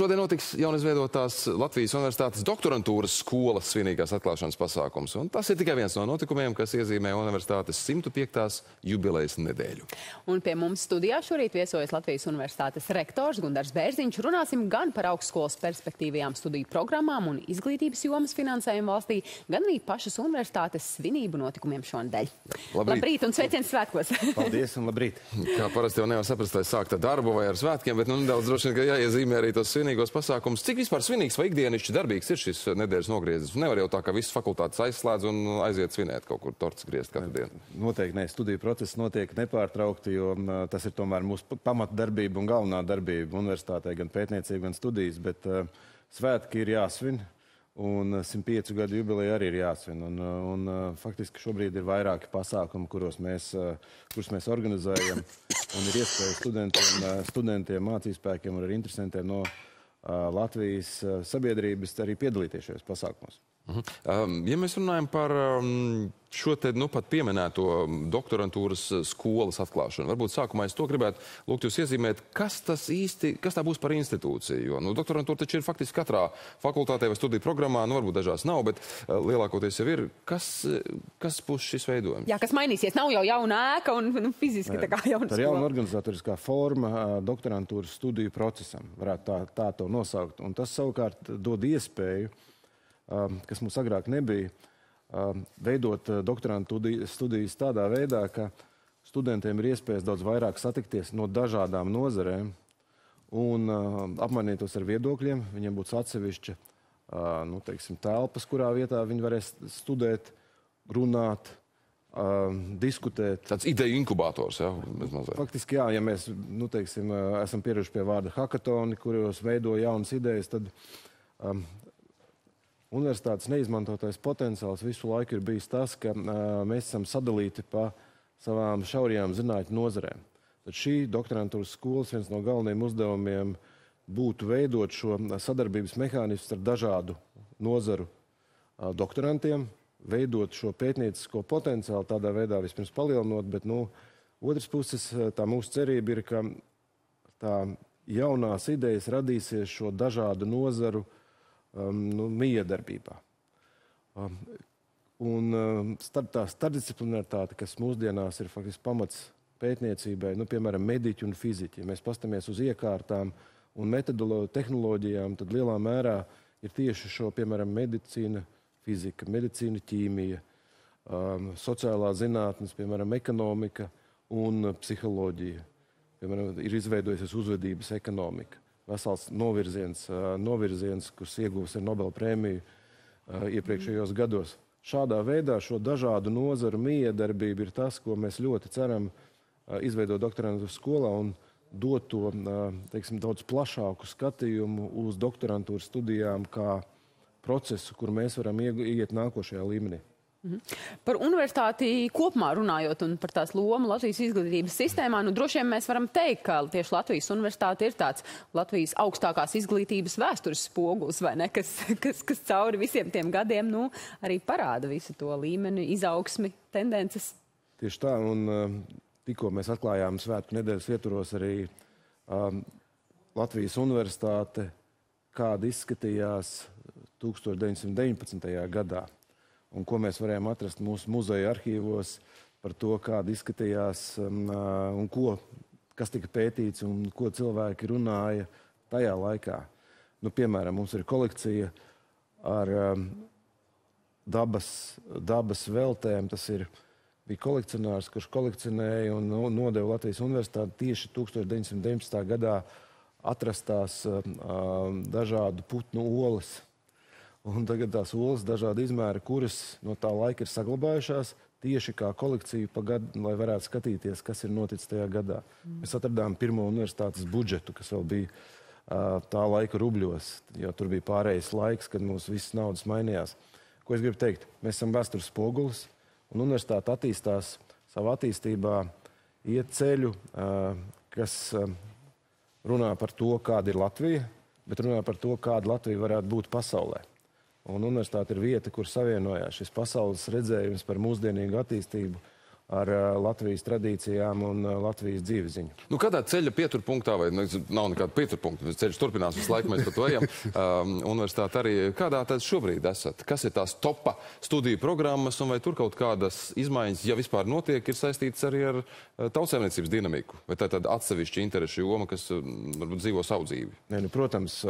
Šodien notiks jaunizveidotās Latvijas Universitātes doktorantūras skolas svinīgās atklāšanas pasākums. Un tas ir tikai viens no notikumiem, kas iezīmē Universitātes 105. jubilejas nedēļu. Un pie mums studijā šorīt viesojas Latvijas Universitātes rektors Gundars Bērziņš. Runāsim gan par augstskolas perspektīvajām studiju programmām un izglītības jomas finansējumu valstī, gan arī pašas universitātes svinību notikumiem šonadēļ. Labrīt un sveiciens svētkos! Paldies un labrīt! Kā parasti jau nevar saprast, vai sākta darbu vai ar svētkiem, bet nedaudz droši, ka jāiezīmē arī tos svinīgos pasākums. Cik vispār svinīgs vai ikdienišķi darbīgs ir šis nedēļas nogriezis? Nevar jau tā, ka visas fakultātes aizslēdz un aiziet svinēt kaut kur torts griezt katru dienu. Noteikti, nē, studiju process notiek nepārtraukti, jo tas ir tomēr mūsu pamatdarbība un galvenā darbība universitātē, gan pētniecība, gan studijas, bet svētki ir jāsvin un 105 gadu jubileja arī ir jāsvin. Un faktiski šobrīd ir vairāki pasākumi, kurus mēs organizējam un ir iespēja studentiem, mācīspēkiem un arī interesantiem no Latvijas sabiedrības arī piedalīties šajos pasākumos. Ja mēs runājam par šo te pat pieminēto doktorantūras skolas atklāšanu, varbūt sākumā es to gribētu lūgt jūs iezīmēt, kas tā būs par institūciju. Jo doktorantūra taču ir faktiski katrā fakultātē vai studiju programmā, varbūt dažās nav, bet lielākoties jau ir. Kas būs šis veidojums? Jā, kas mainīsies? Nav jau jauna ēka un fiziski tā kā jauna skola. Tā ir jauna organizatoriskā forma doktorantūras studiju procesam, varētu tā to nosaukt. Un tas savukārt dod iespēju, kas mums agrāk nebija, veidot doktorantu studijas tādā veidā, ka studentiem ir iespējas daudz vairāk satikties no dažādām nozarēm un apmainītos ar viedokļiem. Viņiem būs atsevišķa, nu, teiksim, telpas, kurā vietā viņi varēs studēt, runāt, diskutēt. Tāds ideju inkubātors, jā? Faktiski jā, ja mēs, nu, teiksim, esam pieraduši pie vārda hakatoni, kuros veido jaunas idejas, tad universitātes neizmantotais potenciāls visu laiku ir bijis tas, ka mēs esam sadalīti pa savām šaurajām zinātņu nozarēm. Tad šī doktorantūras skolas viens no galvenajiem uzdevumiem būtu veidot šo sadarbības mehānismu ar dažādu nozaru doktorantiem, veidot šo pētniecisko potenciālu tādā veidā vispirms palielinot, bet no otras puses tā mūsu cerība ir, ka tā jaunās idejas radīsies šo dažādu nozaru miedarbībā. Un tā starpdisciplinaritāte, kas mūsdienās ir faktiski pamats pētniecībai, nu, piemēram, mediķi un fiziķi. Ja mēs pastamies uz iekārtām un tehnoloģijām, tad lielā mērā ir tieši šo, piemēram, medicīna, fizika, medicīna, ķīmija, sociālā zinātnes, piemēram, ekonomika un psiholoģija. Piemēram, ir izveidojusies uzvedības ekonomika. Vesels novirziens, kas iegūs ar Nobela prēmiju iepriekšējos gados. Šādā veidā šo dažādu nozaru miedarbība ir tas, ko mēs ļoti ceram izveidot doktorantūras skolā un dot to, teiksim, daudz plašāku skatījumu uz doktorantūras studijām kā procesu, kur mēs varam ieiet nākošajā līmenī. Par universitāti kopumā runājot un par tās lomu Latvijas izglītības sistēmā, nu droši vien mēs varam teikt, ka tieši Latvijas universitāte ir tāds Latvijas augstākās izglītības vēstures spogulis, vai ne, kas cauri visiem tiem gadiem, nu, arī parāda visu to līmeni, izaugsmi, tendences. Tieši tā, un tikko mēs atklājām svētku nedēļas ietvaros arī Latvijas universitāte, kāda izskatījās 1919. gadā. Un ko mēs varējām atrast mūsu muzeja arhīvos par to, kāda izskatījās un kas tika pētīts un ko cilvēki runāja tajā laikā. Nu, piemēram, mums ir kolekcija ar dabas veltēm. Tas bija kolekcionārs, kurš kolekcionēja un nodeva Latvijas universitāti tieši 1919. gadā atrastās dažādu putnu olas. Un tagad tās olas dažādi izmēri, kuras no tā laika ir saglabājušās tieši kā kolekcija pa gadu, lai varētu skatīties, kas ir noticis tajā gadā. Mēs atradām pirmo universitātes budžetu, kas vēl bija tā laika rubļos, jo tur bija pārējais laiks, kad mūsu visas naudas mainījās. Ko es gribu teikt? Mēs esam vēstures spogulis, un universitāte attīstās savā attīstībā, iet ceļu, kas runā par to, kāda ir Latvija, bet runā par to, kāda Latvija varētu būt pasaulē. Un universitāte ir vieta, kur savienojās šis pasaules redzējums par mūsdienīgu attīstību ar Latvijas tradīcijām un Latvijas dzīveziņu. Nu, kādā ceļa pieturpunktā, vai nav nekāda pieturpunkta, ceļš turpinās visu laiku, mēs pat vajam, universitāte arī, kādā tad šobrīd esat? Kas ir tās topa studiju programmas, un vai tur kaut kādas izmaiņas, ja vispār notiek, ir saistītas arī ar tautsēmniecības dinamiku? Vai tā ir tāda atsevišķa interešu joma, kas varbūt dzīvo savu dzīvi? Nē, nu, protams,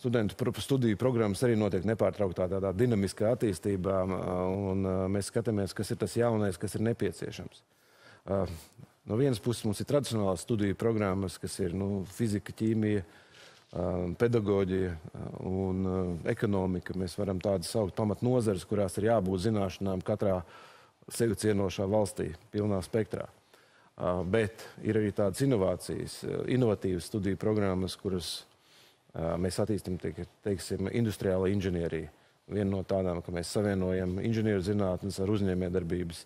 studiju programmas arī notiek nepārtrauktā tādā dinamiskā attīstībā, un mēs skatāmies, kas ir tas jaunais, kas ir nepieciešams. No vienas puses mums ir tradicionālās studiju programmas, kas ir fizika, ķīmija, pedagoģija un ekonomika. Mēs varam tādas saukt pamatnozares, kurās ir jābūt zināšanām katrā sevi cienošā valstī, pilnā spektrā. Bet ir arī tādas inovācijas, inovatīvas studiju programmas, kuras mēs attīstam, teiksim, industriāla inženierija. Viena no tādām, ka mēs savienojam inženieru zinātnes ar uzņēmējdarbības,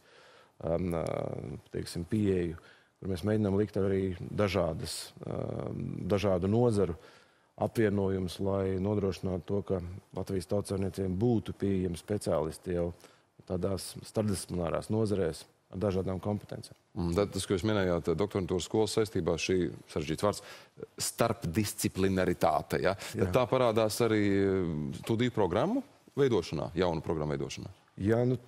teiksim, pieeju, kur mēs mēģinām likt arī dažādu nozaru apvienojumus, lai nodrošinātu to, ka Latvijas tautsēmniecībiem būtu pieejami speciālisti jau tādās starpdisciplinārās nozarēs ar dažādām kompetencijām. Tas, ko jūs minējāt, doktorantūras skolas saistībā, šī sarežģīts vārds, starpdisciplinaritāte. Tā parādās arī studiju programmu veidošanā, jaunu programmu veidošanā? Jā, nu,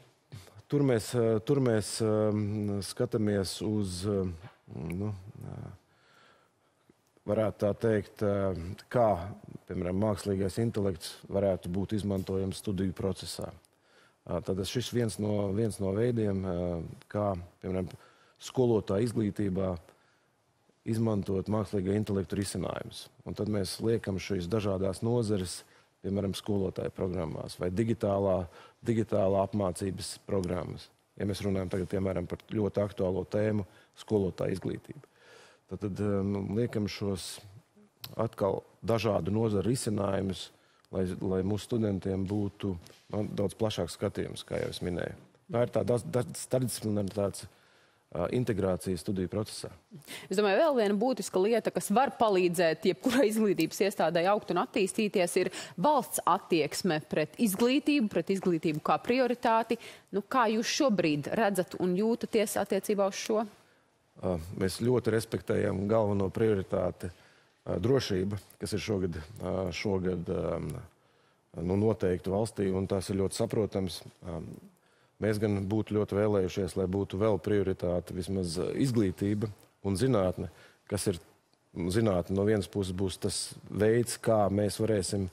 tur mēs skatāmies uz, nu, varētu tā teikt, kā, piemēram, mākslīgais intelekts varētu būt izmantojams studiju procesā. Tad šis viens no veidiem, kā, piemēram, skolotā izglītībā izmantot mākslīgo intelektu risinājumus. Un tad mēs liekam šīs dažādās nozares, piemēram, skolotāju programmās vai digitālā apmācības programmas. Ja mēs runājam tagad, piemēram, par ļoti aktuālo tēmu skolotā izglītību. Tad liekam šos atkal dažādu nozaru risinājumus, lai mūsu studentiem būtu daudz plašāks skatījums, kā jau es minēju. Tā ir tāda starpdisciplinaritātes integrācija studiju procesā. Es domāju, vēl viena būtiska lieta, kas var palīdzēt jebkurai izglītības iestādai augt un attīstīties, ir valsts attieksme pret izglītību kā prioritāti. Nu, kā jūs šobrīd redzat un jūtaties attiecībā uz šo? Mēs ļoti respektējam galveno prioritāti. Drošība, kas ir šogad noteikti valstī, un tās ir ļoti saprotams. Mēs gan būtu ļoti vēlējušies, lai būtu vēl prioritāte vismaz izglītība un zinātne, kas ir zinātne no vienas puses būs tas veids, kā mēs varēsim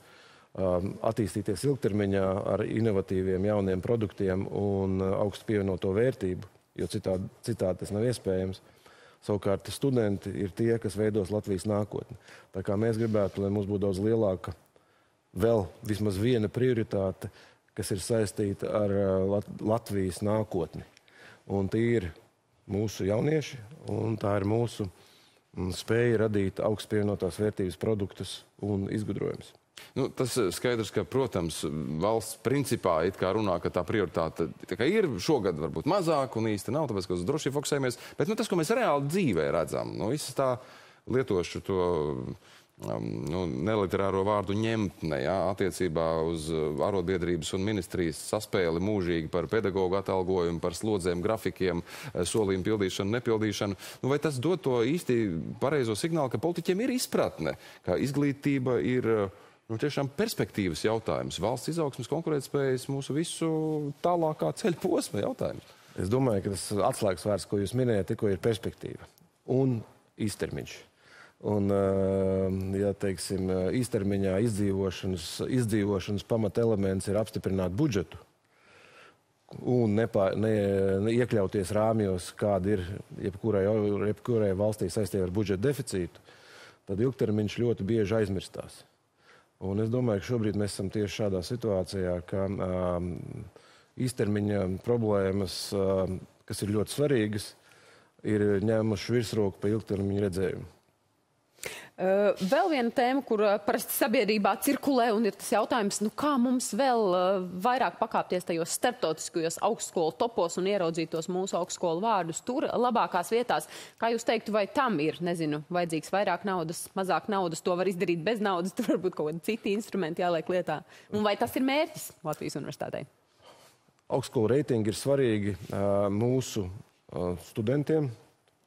attīstīties ilgtermiņā ar inovatīviem jauniem produktiem un augstu pievienoto vērtību, jo citādi tas nav iespējams. Savukārt studenti ir tie, kas veidos Latvijas nākotni. Tā kā mēs gribētu, lai mums būtu daudz lielāka vēl vismaz viena prioritāte, kas ir saistīta ar Latvijas nākotni. Un tie ir mūsu jaunieši, un tā ir mūsu spēja radīt augstpievienotās vērtības produktus un izgudrojumus. Nu, tas skaidrs, ka, protams, valsts principā it kā runā, ka tā prioritāte ir šogad varbūt mazāk un īsti nav, tāpēc, ka uz drošību fokusējamies, bet tas, ko mēs reāli dzīvē redzam, viss tā lietošu to neliterāro vārdu ņemtne attiecībā uz arotbiedrības un ministrijas saspēli mūžīgi par pedagogu atalgojumu, par slodzēm, grafikiem, solījumu pildīšanu, nepildīšanu. Vai tas dod to īsti pareizo signālu, ka politiķiem ir izpratne, ka izglītība ir tiešām perspektīvas jautājums, valsts izaugsmes, konkurētspējas, mūsu visu tālākā ceļa posma jautājums? Es domāju, ka tas atslēgas vārds, ko jūs minējāt, tikko ir perspektīva un īstermiņš. Un, ja teiksim, īstermiņā izdzīvošanas pamatelements ir apstiprināt budžetu un neiekļauties rāmjos, kāda ir jebkurai valstī saistībā ar budžeta deficītu, tad ilgtermiņš ļoti bieži aizmirstās. Un es domāju, ka šobrīd mēs esam tieši šādā situācijā, ka īstermiņa problēmas, kas ir ļoti svarīgas, ir ņēmuši virsroku pa ilgtermiņa redzējumu. Vēl viena tēma, kur parasti sabiedrībā cirkulē, un ir tas jautājums, kā mums vēl vairāk pakāpties tajos starptautiskajos augstskolu topos un ieraudzītos mūsu augstskolu vārdus tur labākās vietās. Kā jūs teiktu, vai tam ir, nezinu, vajadzīgs vairāk naudas, mazāk naudas, to var izdarīt bez naudas, tur varbūt kaut kādi citi instrumenti jāliek lietā. Un vai tas ir mērķis Latvijas universitātei? augstskolu reitingi ir svarīgi mūsu studentiem,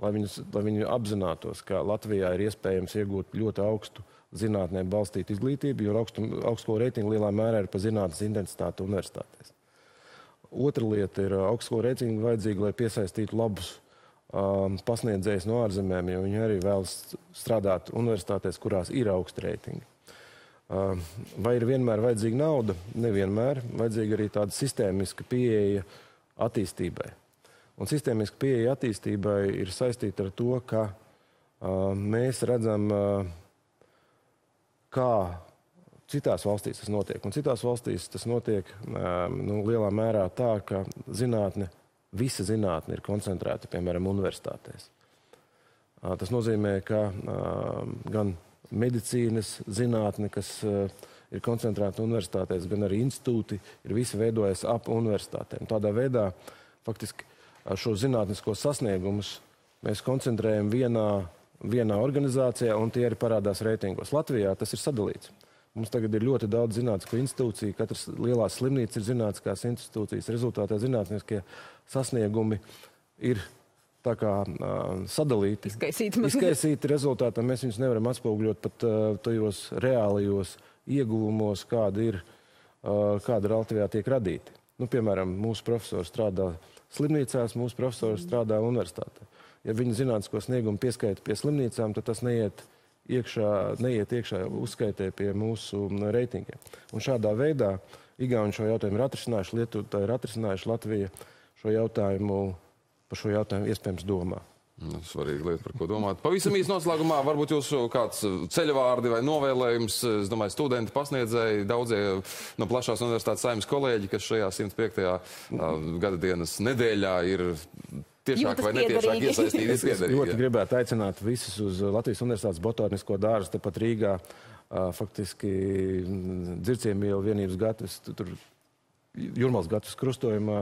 lai viņi apzinātos, ka Latvijā ir iespējams iegūt ļoti augstu zinātnē balstītu izglītību, jo augstskolu reitingi lielā mērā ir pa zinātnes intensitāti universitātēs. Otra lieta ir augstskolu reitingi vajadzīgi, lai piesaistītu labus pasniedzējus no ārzemēm, jo viņi arī vēlas strādāt universitātēs, kurās ir augsti reitingi. Vai ir vienmēr vajadzīga nauda? Nevienmēr. Vajadzīga arī tāda sistēmiska pieeja attīstībai. Un sistēmiska pieeja attīstībai ir saistīta ar to, ka mēs redzam, kā citās valstīs tas notiek. Un citās valstīs tas notiek lielā mērā tā, ka visa zinātne ir koncentrēta, piemēram, universitātēs. Tas nozīmē, ka gan medicīnas zinātne, kas ir koncentrēta universitātēs, gan arī institūti, ir visi veidojas ap universitātēm. Tādā veidā faktiski šo zinātnisko sasniegumus mēs koncentrējam vienā organizācijā, un tie arī parādās reitingos. Latvijā tas ir sadalīts. Mums tagad ir ļoti daudz zinātnisko institūciju, katras lielās slimnīcas ir zinātniskās institūcijas, rezultātā zinātniskie sasniegumi ir tā kā sadalīti, izkaisīti rezultātā, mēs viņus nevaram atspoguļot pat tajos reālajos ieguvumos, kāda Latvijā tiek radīti. Nu, piemēram, mūsu profesori strādā slimnīcās, mūsu profesori strādā universitātē. Ja viņi zinātnisko sniegumu pieskaita pie slimnīcām, tad tas neiet iekšā uzskaitē pie mūsu reitingiem. Un šādā veidā Igauni šo jautājumu ir atrisinājuši, Lietuva ir atrisinājuši, Latvija par šo jautājumu iespējams domā. Svarīga lieta, par ko domāt. Pavisam īsi noslēgumā, varbūt jūsu kāds ceļvārdi vai novēlējums, es domāju, studenti, pasniedzēji, daudzie no plašās universitātes saimnes kolēģi, kas šajā 105. Gadadienas nedēļā ir tiešāk vai netiešāk iesaistīti. Es ļoti gribētu aicināt visus uz Latvijas Universitātes botānisko dārzu, tepat Rīgā, faktiski Dzirciemiela vienības gatavs, tur Jurmals gatavs krustojumā,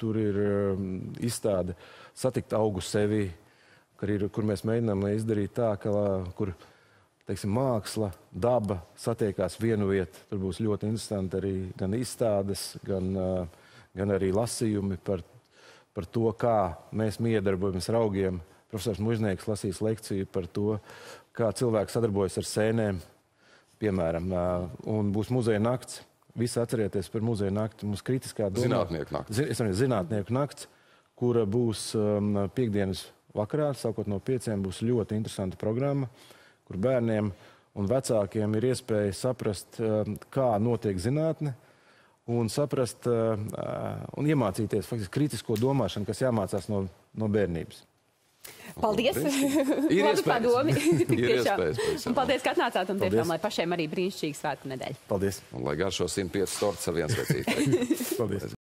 tur ir izstāde Satikt augu sevi, kur mēs mēģinām izdarīt tā, kur māksla, daba satiekās vienu vietu. Tur būs ļoti interesanti arī gan izstādes, gan arī lasījumi par to, kā mēs miedarbojamies ar augiem. Profesors Mužnieks lasīs lekciju par to, kā cilvēks sadarbojas ar sēnēm, piemēram, un būs muzeja nakts. Visi atcerieties par muzeja nakti, mums kritiskā doma. Zinātnieku nakts, kura būs piekdienas vakarā, sākot no 5, būs ļoti interesanta programma, kur bērniem un vecākiem ir iespēja saprast, kā notiek zinātne, un saprast un iemācīties faktiski kritisko domāšanu, kas jāmācās no bērnības. Paldies! Labi padomi! Ir iespējas. Un paldies, ka atnācāt, un tiešām, lai pašiem arī brīnišķīgi svētku nedēļa. Paldies! Un lai garšo 105 tortas ar viens vecītājiem. Paldies!